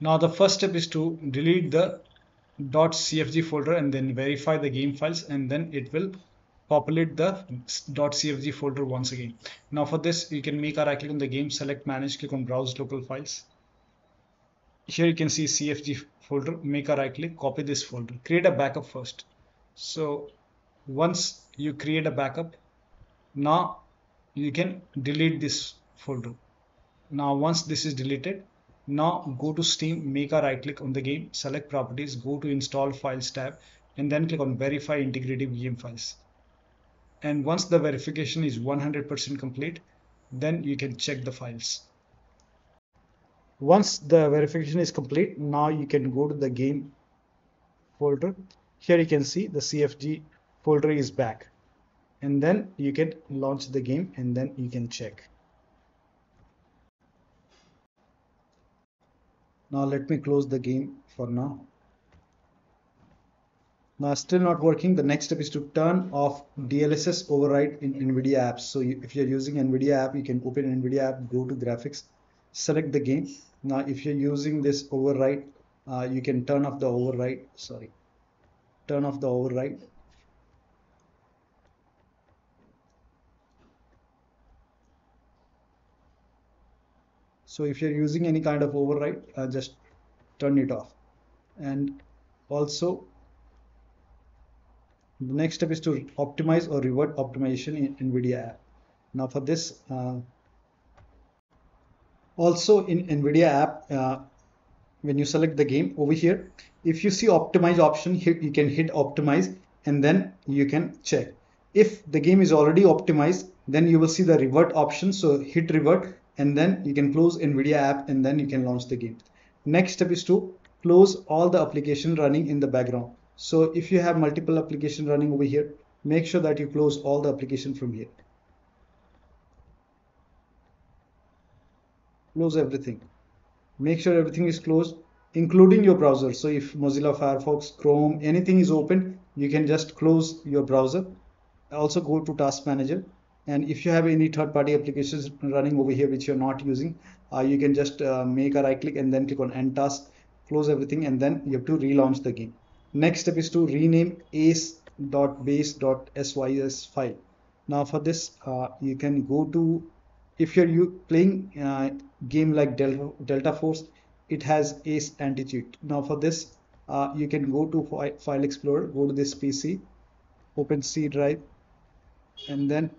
Now the first step is to delete the .cfg folder and then verify the game files, and then it will populate the .cfg folder once again. Now for this you can make a right click on the game, select manage, click on browse local files. Here you can see CFG folder, make a right click, copy this folder, create a backup first. So once you create a backup, now you can delete this folder. Now once this is deleted, now go to Steam, make a right click on the game, select properties, go to install files tab, and then click on verify integrity game files. And once the verification is 100% complete, then you can check the files. Once the verification is complete, now you can go to the game folder. Here you can see the CFG folder is back, and then you can launch the game and then you can check. Now let me close the game for now. Now still not working. The next step is to turn off DLSS override in NVIDIA apps. So if you're using NVIDIA app, you can open NVIDIA app, go to graphics, select the game. Now if you're using this override, you can turn off the override. Turn off the override. So if you're using any kind of override, just turn it off. And also the next step is to optimize or revert optimization in NVIDIA app. Now for this, also in NVIDIA app, when you select the game over here, if you see optimize option here, you can hit optimize and then you can check. If the game is already optimized, then you will see the revert option. So hit revert and then you can close NVIDIA app and then you can launch the game. Next step is to close all the application running in the background. So if you have multiple application running over here, make sure that you close all the application from here. Close everything. Make sure everything is closed, including your browser. So if Mozilla, Firefox, Chrome, anything is open, you can just close your browser. Also go to Task Manager. And if you have any third-party applications running over here which you're not using, you can just make a right click and then click on End Task, close everything, and then you have to relaunch the game. Next step is to rename ACE.BASE.sys file. Now for this, you can go to, if you're playing game like Delta Force, it has Ace Anti Cheat. Now for this, you can go to File Explorer, go to this PC, open C drive, and then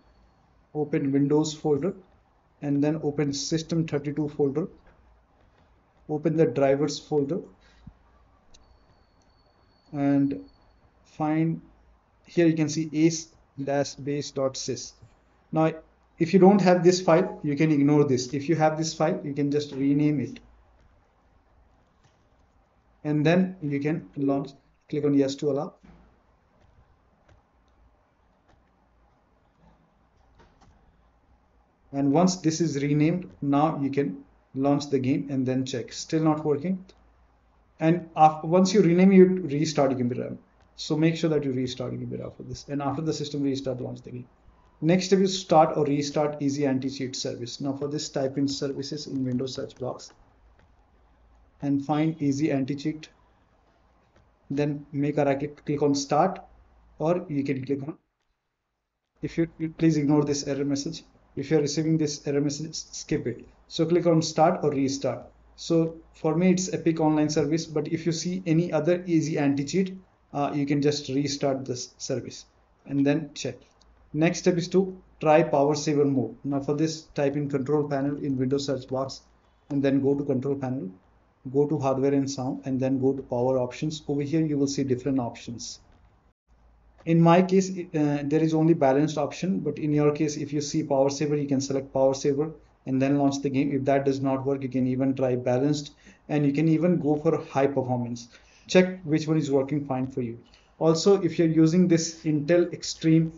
open Windows folder, and then open System32 folder, open the drivers folder, and find here you can see ACE.BASE.sys. Now if you don't have this file, you can ignore this. If you have this file, you can just rename it, and then you can launch. Click on yes to allow. And once this is renamed, now you can launch the game and then check. Still not working. And after, once you rename, you restart your computer. So make sure that you restart your computer for this. And after the system restart, launch the game. Next step is start or restart Easy Anti Cheat service. Now for this, type in services in Windows search box and find Easy Anti Cheat. Then make a right click, click on start, or you can click on. If you please ignore this error message. If you're receiving this error message, skip it. So click on start or restart. So for me, it's Epic Online Service, but if you see any other Easy Anti-Cheat, you can just restart this service and then check. Next step is to try Power Saver mode. Now for this, type in Control Panel in Windows search box and then go to Control Panel, go to Hardware and Sound, and then go to Power Options. Over here, you will see different options. In my case, there is only balanced option, but in your case, if you see Power Saver, you can select Power Saver and then launch the game. If that does not work, you can even try balanced, and you can even go for high performance. Check which one is working fine for you. Also, if you're using this Intel Extreme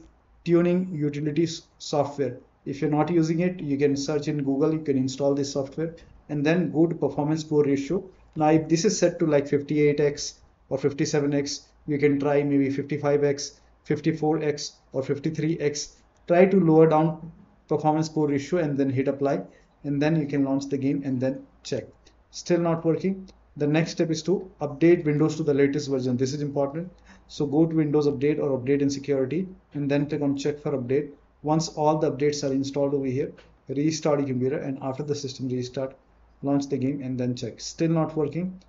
Tuning Utilities software, if you're not using it, you can search in Google, you can install this software, and then go to Performance Core Ratio. Now, if this is set to like 58x or 57x, you can try maybe 55x, 54x, or 53x. Try to lower down performance core ratio and then hit apply, and then you can launch the game and then check. Still not working. The next step is to update Windows to the latest version. This is important. So go to Windows Update or Update and Security, and then click on Check for Update. Once all the updates are installed over here, restart your computer, and after the system restart, launch the game and then check. Still not working?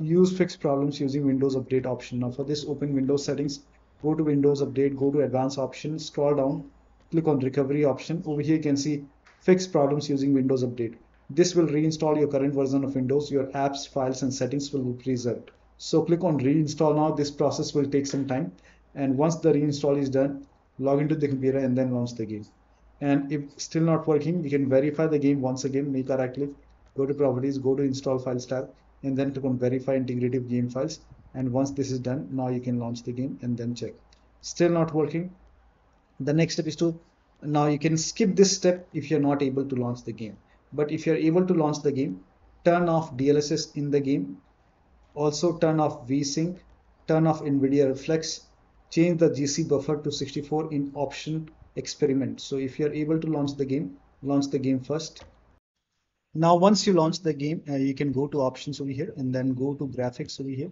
Use fix problems using Windows Update option. Now for this, open Windows settings, go to Windows Update, go to Advanced option, scroll down, click on Recovery option. Over here you can see fix problems using Windows Update. This will reinstall your current version of Windows. Your apps, files and settings will be preserved. So click on Reinstall now. This process will take some time, and once the reinstall is done, log into the computer and then launch the game. And if still not working, you can verify the game once again. Make a right click, go to Properties, go to Install Files tab, and then click on Verify Integrity of Game Files. And once this is done, now you can launch the game and then check. Still not working. The next step is to, now you can skip this step if you're not able to launch the game. But if you're able to launch the game, turn off DLSS in the game. Also turn off V-Sync, turn off NVIDIA Reflex, change the GC Buffer to 64 in option experiment. So if you're able to launch the game first. Now once you launch the game, you can go to options over here and then go to graphics over here.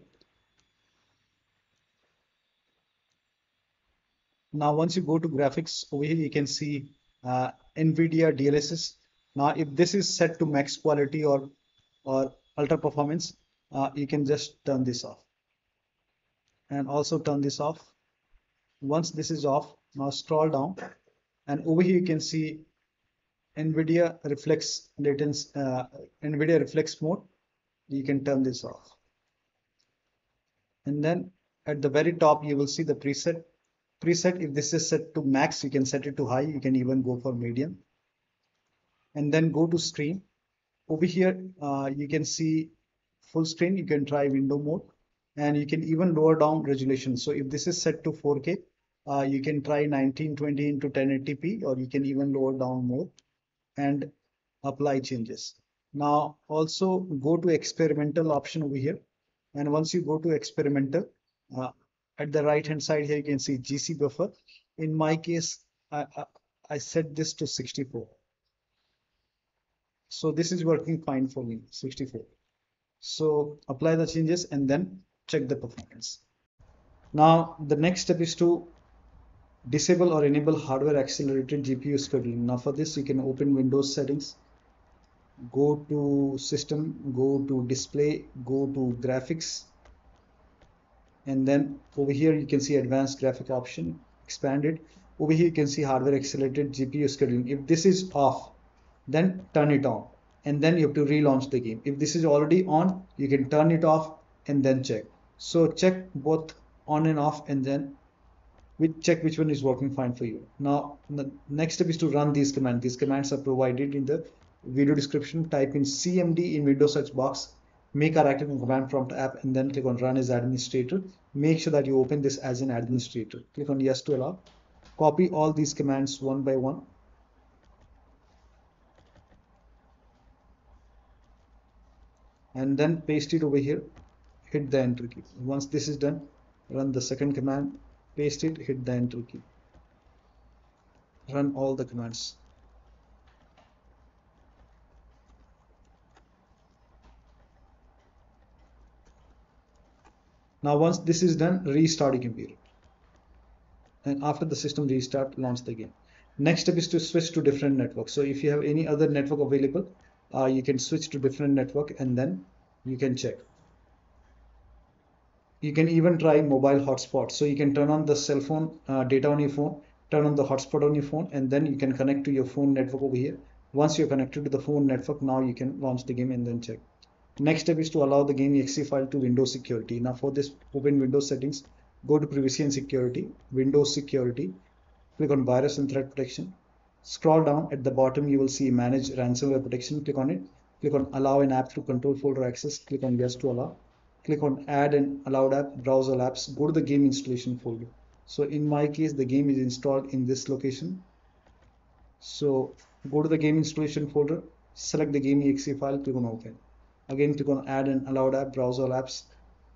Now once you go to graphics over here, you can see NVIDIA DLSS. Now if this is set to max quality or ultra performance, you can just turn this off. And also turn this off. Once this is off, now scroll down, and over here you can see NVIDIA Reflex latency, NVIDIA Reflex mode. You can turn this off, and then at the very top you will see the preset. If this is set to max, you can set it to high. You can even go for medium, and then go to screen. Over here you can see full screen. You can try window mode, and you can even lower down resolution. So if this is set to 4K, you can try 1920 into 1080p, or you can even lower down more and apply changes. Now also go to experimental option over here, and once you go to experimental, at the right hand side here you can see GC Buffer. In my case, I set this to 64. So this is working fine for me, 64. So apply the changes and then check the performance. Now the next step is to disable or enable hardware-accelerated GPU scheduling. Now for this, you can open Windows settings, go to system, go to display, go to graphics, and then over here you can see advanced graphic option, expanded. Over here you can see hardware-accelerated GPU scheduling. If this is off, then turn it on, and then you have to relaunch the game. If this is already on, you can turn it off and then check. So check both on and off, and then check which one is working fine for you. Now the next step is to run these commands. These commands are provided in the video description. Type in CMD in Windows search box, make a right click on command prompt app, and then click on Run as Administrator. Make sure that you open this as an administrator. Click on Yes to allow. Copy all these commands one by one. And then paste it over here. Hit the enter key. Once this is done, run the second command. Paste it, hit the enter key. Run all the commands. Now once this is done, restart your computer. And after the system restart, launch the game. Next step is to switch to different network. So if you have any other network available, you can switch to different network, and then you can check. You can even try mobile hotspot. So you can turn on the cell phone data on your phone, turn on the hotspot on your phone, and then you can connect to your phone network over here. Once you're connected to the phone network, now you can launch the game and then check. Next step is to allow the game exe file to Windows Security. Now for this, open Windows settings, go to Privacy and Security, Windows Security, click on Virus and Threat Protection. Scroll down, at the bottom you will see Manage Ransomware Protection. Click on it, click on Allow an app to control folder access, click on Yes to allow. Click on Add an Allowed App, Browse All Apps, go to the Game Installation folder. So in my case, the game is installed in this location. So go to the Game Installation folder, select the game exe file, click on Open. Again, click on Add an Allowed App, Browse All Apps,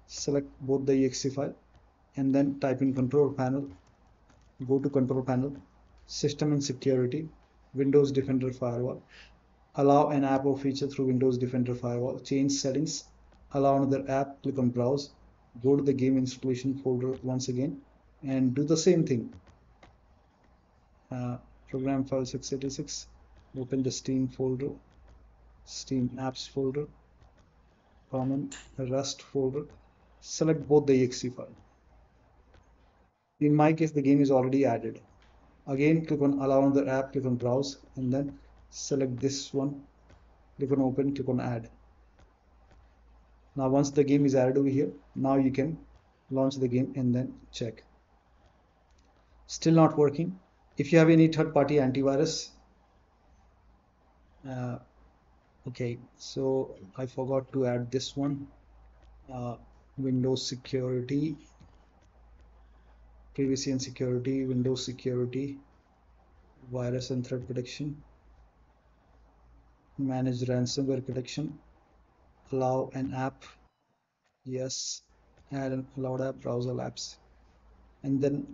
select both the exe file, and then type in Control Panel, go to Control Panel, System and Security, Windows Defender Firewall, Allow an app or feature through Windows Defender Firewall, change settings, allow another app, click on browse, go to the game installation folder once again and do the same thing. Program file 686, open the Steam folder, Steam apps folder, common Rust folder, select both the exe file. In my case, the game is already added. Again, click on allow another app, click on browse, and then select this one, click on open, click on add. Now once the game is added over here, now you can launch the game and then check. Still not working. If you have any third-party antivirus, okay, so I forgot to add this one, Windows Security, Privacy and Security, Windows Security, Virus and Threat Protection, Manage Ransomware Protection, Allow an App, yes, add an allowed app, browser apps, and then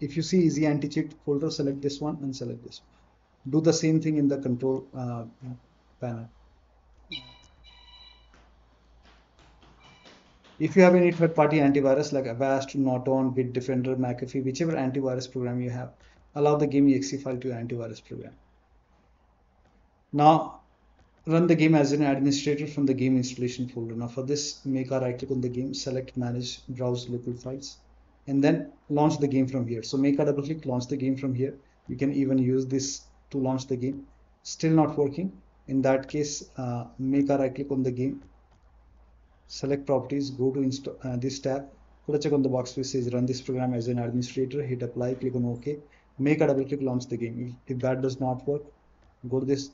if you see Easy Anti Cheat folder, select this one and select this one. Do the same thing in the control panel. If you have any third-party antivirus like Avast, Norton, Bitdefender, McAfee, whichever antivirus program you have, allow the game exe file to your antivirus program. Now run the game as an administrator from the game installation folder. Now for this, make a right click on the game, select manage, browse local files, and then launch the game from here. So make a double click, launch the game from here. You can even use this to launch the game. Still not working. In that case, make a right click on the game, select properties, go to this tab, put a check on the box which says run this program as an administrator, hit apply, click on OK, make a double click, launch the game. If that does not work, go to this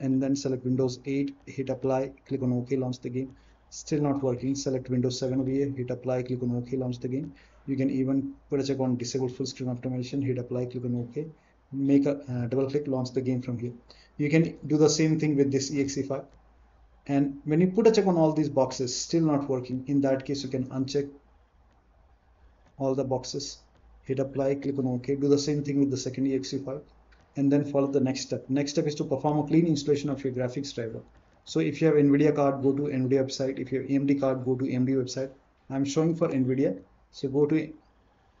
and then select Windows 8, hit apply, click on OK, launch the game. Still not working. Select Windows 7 over here, hit apply, click on OK, launch the game. You can even put a check on disable full screen optimization, hit apply, click on OK, make a double click, launch the game from here. You can do the same thing with this exe file. And when you put a check on all these boxes, still not working, in that case you can uncheck all the boxes, hit apply, click on OK, do the same thing with the second exe file, and then follow the next step. Next step is to perform a clean installation of your graphics driver. So if you have NVIDIA card, go to NVIDIA website. If you have AMD card, go to AMD website. I'm showing for NVIDIA. So go to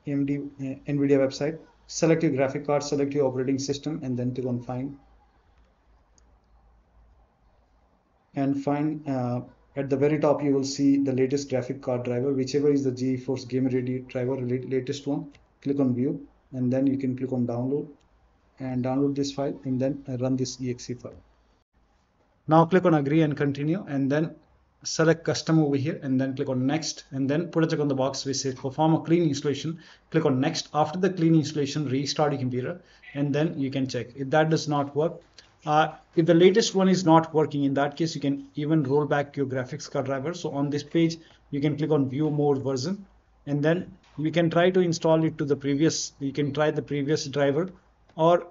AMD NVIDIA website, select your graphic card, select your operating system, and then click on find. And find at the very top you will see the latest graphic card driver, whichever is the GeForce Game Ready driver, latest one. Click on view, and then you can click on download and download this file, and then run this exe file. Now click on agree and continue, and then select custom over here and then click on next, and then put a check on the box which says perform a clean installation. Click on next. After the clean installation, restart your computer, and then you can check. If that does not work, if the latest one is not working, in that case you can even roll back your graphics card driver. So on this page you can click on view more version, and then you can try to install it to the previous, you can try the previous driver, or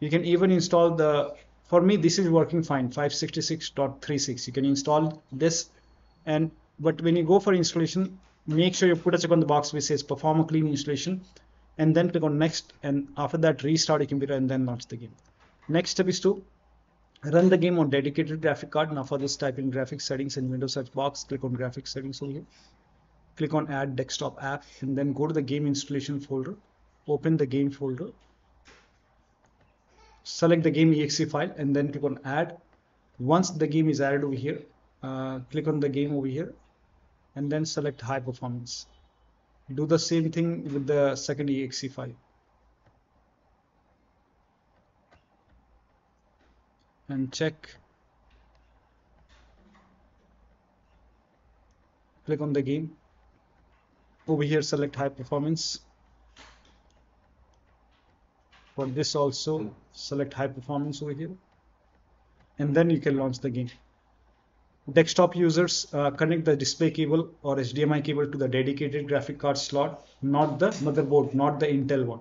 you can even install the, for me this is working fine, 566.36. You can install this, and but when you go for installation, make sure you put a check on the box which says perform a clean installation, and then click on next, and after that restart your computer and then launch the game. Next step is to run the game on dedicated graphic card. Now for this, type in graphics settings in Windows search box, click on graphics settings over here, click on add desktop app, and then go to the game installation folder, open the game folder, select the game exe file, and then click on add. Once the game is added over here, click on the game over here, and then select high performance. Do the same thing with the second exe file, and check. Click on the game over here, select high performance. For this also, select high performance over here, and then you can launch the game. Desktop users, connect the display cable or HDMI cable to the dedicated graphic card slot, not the motherboard, not the Intel one.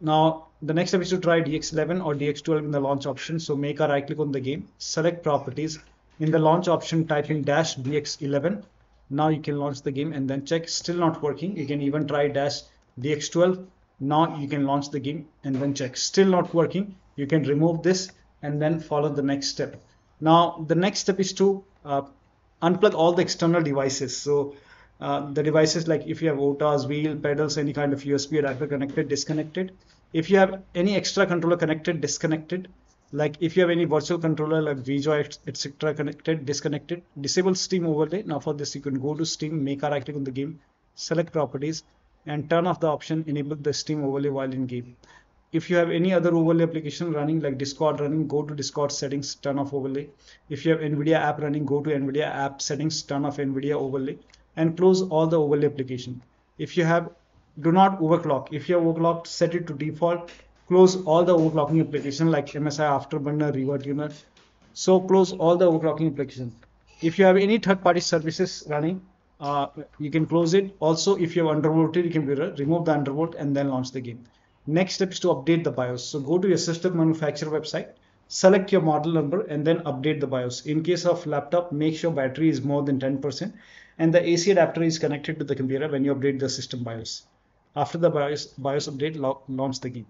Now the next step is to try DX11 or DX12 in the launch option. So make a right click on the game, select properties, in the launch option type in dash DX11. Now you can launch the game and then check. Still not working. You can even try dash DX12. Now you can launch the game and then check. Still not working. You can remove this and then follow the next step. Now the next step is to unplug all the external devices. So the devices, like if you have OTAs, wheel, pedals, any kind of USB adapter connected, disconnected. If you have any extra controller connected, disconnected. Like if you have any virtual controller like vJoy, etc. connected, disconnected. Disable Steam overlay. Now for this you can go to Steam, make a right click on the game, select properties and turn off the option, enable the Steam overlay while in game. If you have any other overlay application running like Discord running, go to Discord settings, turn off overlay. If you have NVIDIA app running, go to NVIDIA app settings, turn off NVIDIA overlay and close all the overlay application. If you have, do not overclock. If you have overclocked, set it to default. Close all the overclocking application like MSI Afterburner, RivaTuner. So close all the overclocking application. If you have any third-party services running, you can close it. Also, if you have undervolted your computer, remove the undervolt and then launch the game. Next step is to update the BIOS. So go to your system manufacturer website, select your model number and then update the BIOS. In case of laptop, make sure battery is more than 10% and the AC adapter is connected to the computer when you update the system BIOS. After the BIOS update, launch the game.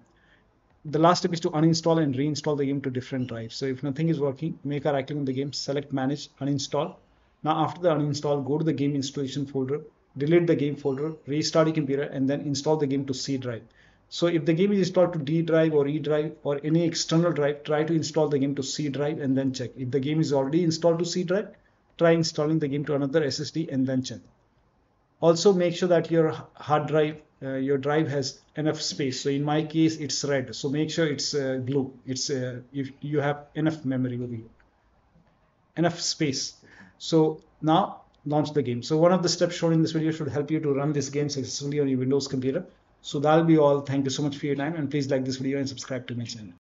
The last step is to uninstall and reinstall the game to different drives. So if nothing is working, make a right click on the game, select manage, uninstall. Now after the uninstall, go to the game installation folder, delete the game folder, restart your computer and then install the game to C drive. So if the game is installed to D drive or E drive or any external drive, try to install the game to C drive and then check. If the game is already installed to C drive, try installing the game to another SSD and then check. Also make sure that your hard drive, your drive has enough space. So in my case, it's red. So make sure it's blue. It's if you have enough memory over here, enough space. So now launch the game. So one of the steps shown in this video should help you to run this game successfully on your Windows computer. So that'll be all. Thank you so much for your time and please like this video and subscribe to my channel.